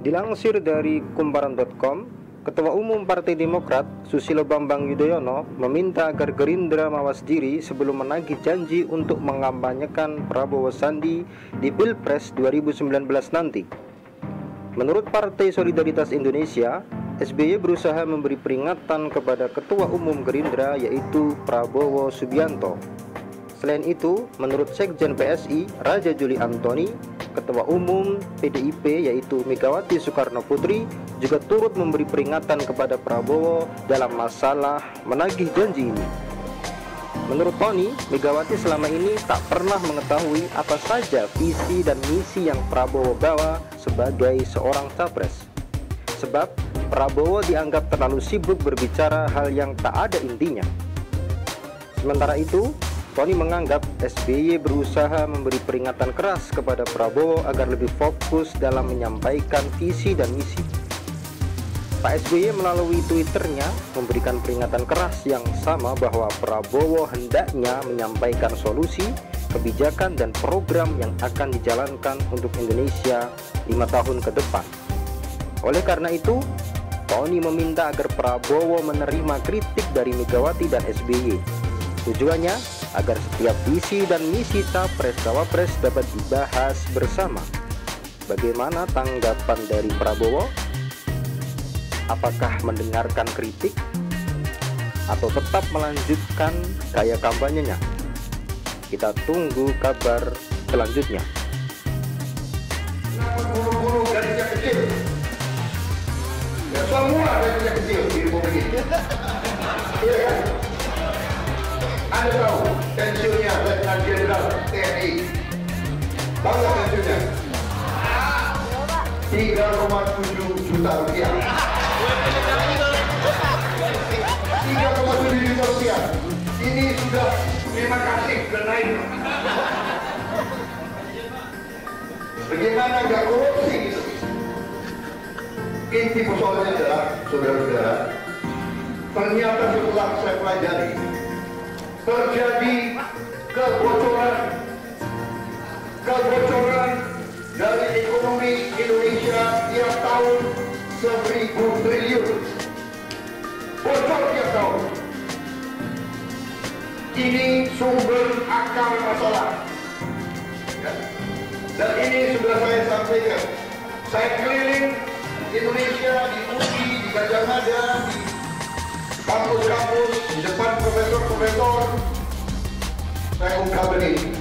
Dilansir dari Kumparan.com, Ketua Umum Partai Demokrat Susilo Bambang Yudhoyono meminta agar Gerindra mawas diri sebelum menagih janji untuk mengampanyekan Prabowo Sandi di Pilpres 2019 nanti. Menurut Partai Solidaritas Indonesia, SBY berusaha memberi peringatan kepada Ketua Umum Gerindra yaitu Prabowo Subianto. Selain itu, menurut Sekjen PSI Raja Juli Antoni, Ketua Umum PDIP yaitu Megawati Soekarnoputri juga turut memberi peringatan kepada Prabowo dalam masalah menagih janji ini. Menurut Tony, Megawati selama ini tak pernah mengetahui apa saja visi dan misi yang Prabowo bawa sebagai seorang capres. Sebab Prabowo dianggap terlalu sibuk berbicara hal yang tak ada intinya. Sementara itu, Tony menganggap SBY berusaha memberi peringatan keras kepada Prabowo agar lebih fokus dalam menyampaikan visi dan misi. Pak SBY melalui Twitternya memberikan peringatan keras yang sama bahwa Prabowo hendaknya menyampaikan solusi, kebijakan, dan program yang akan dijalankan untuk Indonesia 5 tahun ke depan. Oleh karena itu, Tony meminta agar Prabowo menerima kritik dari Megawati dan SBY. Tujuannya agar setiap visi dan misi capres-cawapres dapat dibahas bersama. Bagaimana tanggapan dari Prabowo? Apakah mendengarkan kritik? Atau tetap melanjutkan gaya kampanyenya? Kita tunggu kabar selanjutnya. Buru-buru garisnya kecil. Ya, semua garisnya kecil di Republik ini. Iya kan? Anda tahu pensiunnya Letnan Jenderal TNI, berapa pensiunnya? 3,7 juta rupiah. 3,7 juta rupiah. Ini sudah terima kasih dan lain. Bagaimana nggak korupsi? Inti persoalannya adalah, saudara-saudara, ternyata setelah saya pelajari, terjadi kebocoran dari ekonomi Indonesia tiap tahun 1.000 triliun. Bocor tiap tahun. Ini sumber akar masalah. Dan ini sudah saya sampaikan. Saya keliling Indonesia di UI, di Gadjah Mada, di kampus-kampus, di depan profesor-profesor, saya ungkapkan ini.